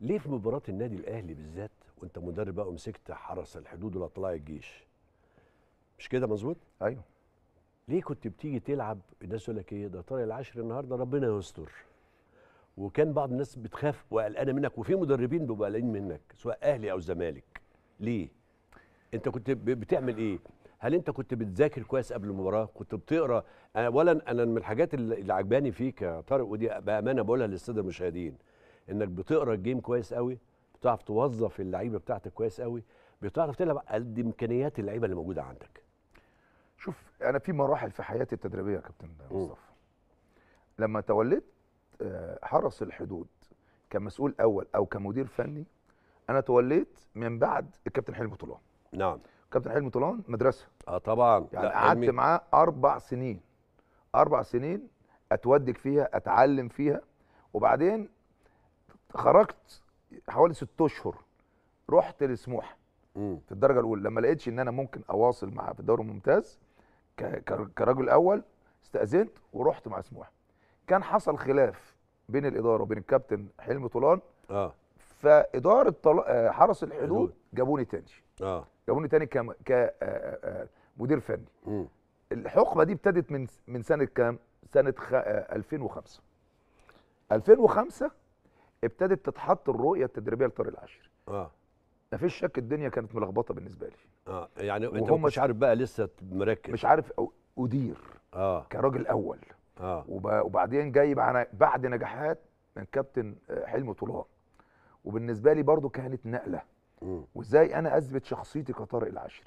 ليه في مباراه النادي الاهلي بالذات وانت مدرب بقى ومسكت حرس الحدود ولا طلائع الجيش؟ مش كده مظبوط؟ ايوه. ليه كنت بتيجي تلعب الناس يقول لك ايه ده طارق العشري النهارده ربنا يستر، وكان بعض الناس بتخاف وقلقانه منك، وفي مدربين بيبقوا قلقانين منك سواء اهلي او زمالك. ليه؟ انت كنت بتعمل ايه؟ هل انت كنت بتذاكر كويس قبل المباراه؟ كنت بتقرا؟ اولا انا من الحاجات اللي عجباني فيك يا طارق ودي بامانه بقولها للساده المشاهدين، انك بتقرا الجيم كويس قوي، بتعرف توظف اللعيبه بتاعتك كويس قوي، بتعرف تلعب قد امكانيات اللعيبه اللي موجوده عندك. شوف انا في مراحل في حياتي التدريبيه يا كابتن مصطفى. لما توليت حرس الحدود كمسؤول اول او كمدير فني، انا توليت من بعد الكابتن حلمي طولان. نعم. كابتن حلمي طولان مدرسه. طبعا. يعني قعدت معاه 4 سنين. 4 سنين اتودك فيها، اتعلم فيها، وبعدين خرجت حوالي 6 اشهر رحت لسموح في الدرجه الاولى، لما لقيتش ان انا ممكن اواصل معاه في الدوري الممتاز كرجل اول، استاذنت ورحت مع سموح. كان حصل خلاف بين الاداره وبين الكابتن حلمي طولان. فاداره حرس الحدود جابوني تاني. جابوني تاني كمدير فني. الحقبه دي ابتدت من سنه كام؟ سنه 2005. 2005 ابتدت تتحط الرؤيه التدريبيه لطارق العشري. مفيش شك الدنيا كانت ملخبطه بالنسبه لي. يعني انت مش عارف بقى لسه مركز، مش عارف ادير كراجل اول. وبعدين جاي بعد نجاحات من كابتن حلمي طولان، وبالنسبه لي برضو كانت نقله. وازاي انا اثبت شخصيتي كطارق العشري،